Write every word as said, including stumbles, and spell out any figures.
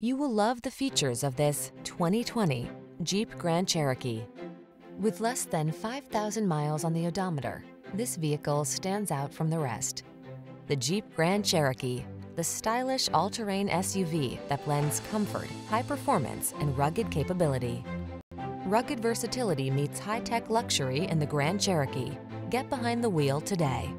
You will love the features of this twenty twenty Jeep Grand Cherokee. With less than five thousand miles on the odometer, this vehicle stands out from the rest. The Jeep Grand Cherokee, the stylish all-terrain S U V that blends comfort, high performance, and rugged capability. Rugged versatility meets high-tech luxury in the Grand Cherokee. Get behind the wheel today.